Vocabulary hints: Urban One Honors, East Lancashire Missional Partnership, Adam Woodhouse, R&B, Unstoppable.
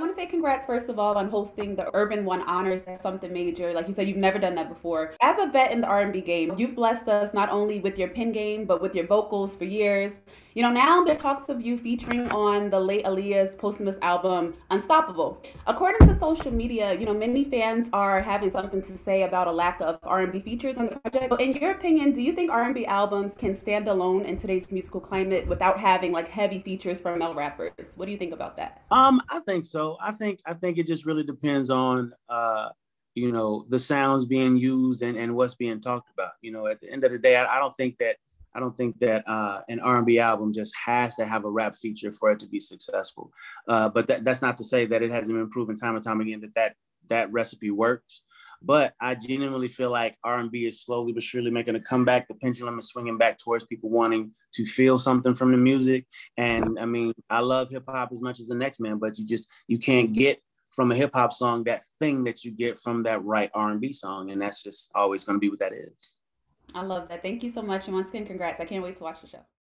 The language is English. want to say congrats, first of all, on hosting the Urban One Honors. That's something major. Like you said, you've never done that before. As a vet in the R&B game, you've blessed us not only with your pen game, but with your vocals for years. You know, now there's talks of you featuring on the late Aaliyah's posthumous album, Unstoppable. According to social media, you know, many fans are having something to say about a lack of R&B features on the project. In your opinion, do you think R&B albums can stand alone in today's musical climate without having like heavy features from male rappers? What do you think about that? I think so. I think it just really depends on, you know, the sounds being used and what's being talked about. You know, at the end of the day, I don't think that an R&B album just has to have a rap feature for it to be successful. But that's not to say that it hasn't been proven time and time again that recipe works. But I genuinely feel like R&B is slowly but surely making a comeback. The pendulum is swinging back towards people wanting to feel something from the music. And I mean, I love hip hop as much as the next man, but you can't get from a hip hop song that thing that you get from that right R&B song. And that's just always going to be what that is. I love that. Thank you so much. And once again, congrats. I can't wait to watch the show.